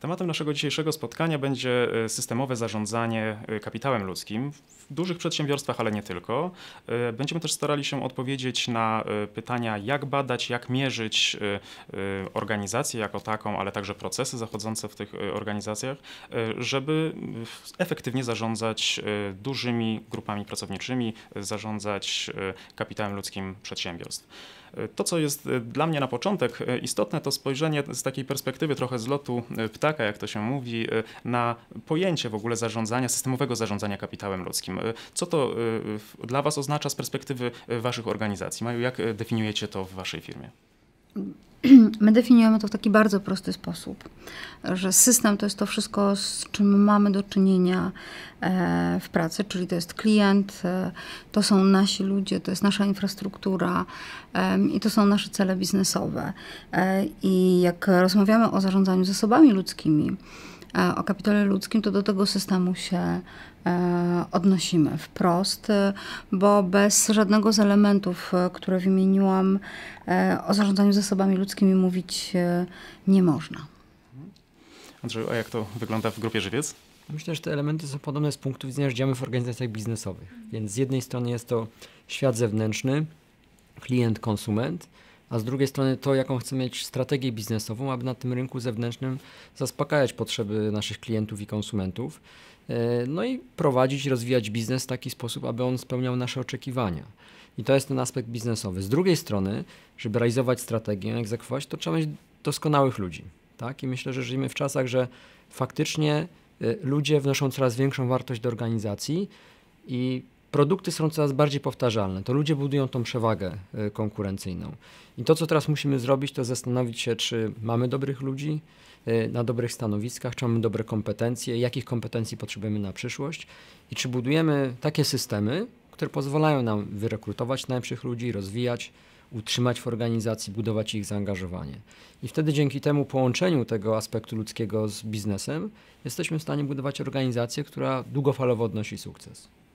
Tematem naszego dzisiejszego spotkania będzie systemowe zarządzanie kapitałem ludzkim w dużych przedsiębiorstwach, ale nie tylko. Będziemy też starali się odpowiedzieć na pytania, jak badać, jak mierzyć organizację jako taką, ale także procesy zachodzące w tych organizacjach, żeby efektywnie zarządzać dużymi grupami pracowniczymi, zarządzać kapitałem ludzkim przedsiębiorstw. To, co jest dla mnie na początek istotne, to spojrzenie z takiej perspektywy trochę z lotu ptaka, jak to się mówi, na pojęcie w ogóle zarządzania, systemowego zarządzania kapitałem ludzkim. Co to dla Was oznacza z perspektywy Waszych organizacji? Maju, jak definiujecie to w Waszej firmie? My definiujemy to w taki bardzo prosty sposób, że system to jest to wszystko, z czym mamy do czynienia w pracy, czyli to jest klient, to są nasi ludzie, to jest nasza infrastruktura i to są nasze cele biznesowe. I jak rozmawiamy o zarządzaniu zasobami ludzkimi, o kapitale ludzkim, to do tego systemu się odnosimy wprost, bo bez żadnego z elementów, które wymieniłam, o zarządzaniu zasobami ludzkimi mówić nie można. Andrzeju, a jak to wygląda w Grupie Żywiec? Myślę, że te elementy są podobne z punktu widzenia, że działamy w organizacjach biznesowych. Więc z jednej strony jest to świat zewnętrzny, klient, konsument, a z drugiej strony to, jaką chcemy mieć strategię biznesową, aby na tym rynku zewnętrznym zaspokajać potrzeby naszych klientów i konsumentów, no i prowadzić, rozwijać biznes w taki sposób, aby on spełniał nasze oczekiwania. I to jest ten aspekt biznesowy. Z drugiej strony, żeby realizować strategię, egzekwować, to trzeba mieć doskonałych ludzi. Tak? I myślę, że żyjemy w czasach, że faktycznie ludzie wnoszą coraz większą wartość do organizacji i produkty są coraz bardziej powtarzalne, to ludzie budują tą przewagę konkurencyjną. I to, co teraz musimy zrobić, to zastanowić się, czy mamy dobrych ludzi na dobrych stanowiskach, czy mamy dobre kompetencje, jakich kompetencji potrzebujemy na przyszłość i czy budujemy takie systemy, które pozwalają nam wyrekrutować najlepszych ludzi, rozwijać, utrzymać w organizacji, budować ich zaangażowanie. I wtedy dzięki temu połączeniu tego aspektu ludzkiego z biznesem jesteśmy w stanie budować organizację, która długofalowo odnosi sukces.